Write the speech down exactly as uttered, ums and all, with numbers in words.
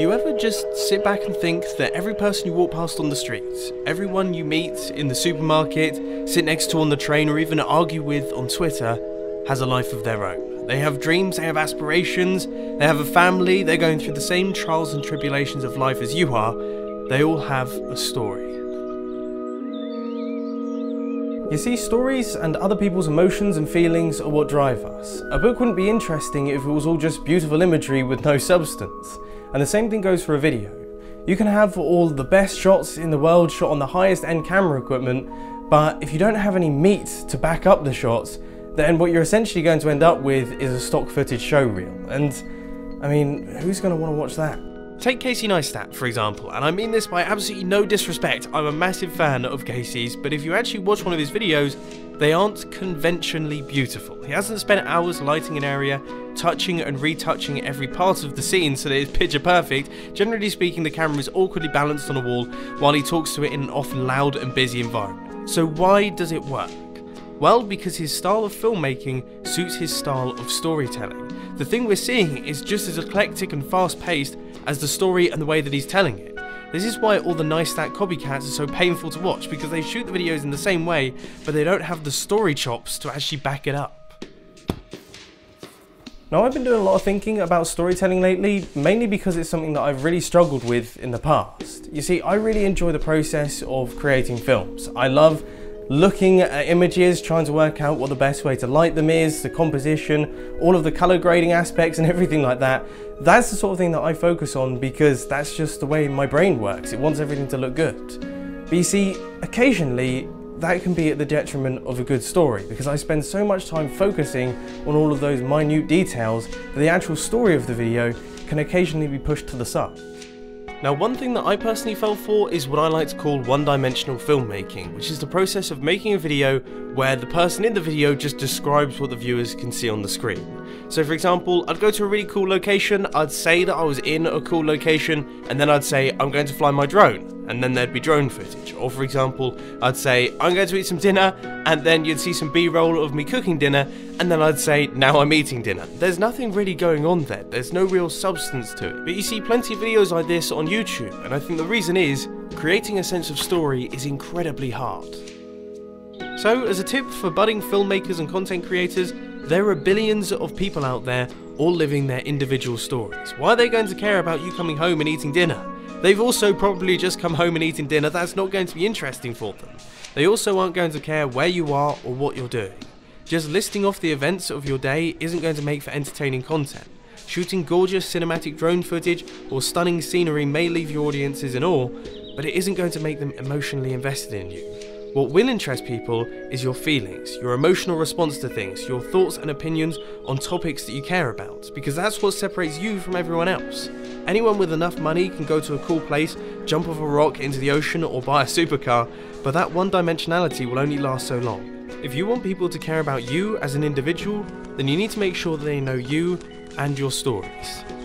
Do you ever just sit back and think that every person you walk past on the streets, everyone you meet in the supermarket, sit next to on the train or even argue with on Twitter, has a life of their own? They have dreams, they have aspirations, they have a family, they're going through the same trials and tribulations of life as you are. They all have a story. You see, stories and other people's emotions and feelings are what drive us. A book wouldn't be interesting if it was all just beautiful imagery with no substance. And the same thing goes for a video. You can have all the best shots in the world shot on the highest end camera equipment, but if you don't have any meat to back up the shots, then what you're essentially going to end up with is a stock footage showreel. And I mean, who's going to want to watch that? Take Casey Neistat, for example, and I mean this by absolutely no disrespect, I'm a massive fan of Casey's, but if you actually watch one of his videos, they aren't conventionally beautiful. He hasn't spent hours lighting an area, touching and retouching every part of the scene so that it's picture perfect. Generally speaking, the camera is awkwardly balanced on a wall while he talks to it in an often loud and busy environment. So why does it work? Well, because his style of filmmaking suits his style of storytelling. The thing we're seeing is just as eclectic and fast-paced as the story and the way that he's telling it. This is why all the Neistat copycats are so painful to watch, because they shoot the videos in the same way, but they don't have the story chops to actually back it up. Now, I've been doing a lot of thinking about storytelling lately, mainly because it's something that I've really struggled with in the past. You see, I really enjoy the process of creating films. I love looking at images, trying to work out what the best way to light them is, the composition, all of the color grading aspects and everything like that. That's the sort of thing that I focus on because that's just the way my brain works. It wants everything to look good. But you see, occasionally that can be at the detriment of a good story, because I spend so much time focusing on all of those minute details that the actual story of the video can occasionally be pushed to the side. Now, one thing that I personally fell for is what I like to call one-dimensional filmmaking, which is the process of making a video where the person in the video just describes what the viewers can see on the screen. So for example, I'd go to a really cool location, I'd say that I was in a cool location, and then I'd say, I'm going to fly my drone, and then there'd be drone footage. Or for example, I'd say, I'm going to eat some dinner, and then you'd see some B-roll of me cooking dinner, and then I'd say, now I'm eating dinner. There's nothing really going on there, there's no real substance to it. But you see plenty of videos like this on YouTube, and I think the reason is, creating a sense of story is incredibly hard. So, as a tip for budding filmmakers and content creators, there are billions of people out there all living their individual stories. Why are they going to care about you coming home and eating dinner? They've also probably just come home and eaten dinner, that's not going to be interesting for them. They also aren't going to care where you are or what you're doing. Just listing off the events of your day isn't going to make for entertaining content. Shooting gorgeous cinematic drone footage or stunning scenery may leave your audiences in awe, but it isn't going to make them emotionally invested in you. What will interest people is your feelings, your emotional response to things, your thoughts and opinions on topics that you care about, because that's what separates you from everyone else. Anyone with enough money can go to a cool place, jump off a rock into the ocean or buy a supercar, but that one-dimensionality will only last so long. If you want people to care about you as an individual, then you need to make sure that they know you and your stories.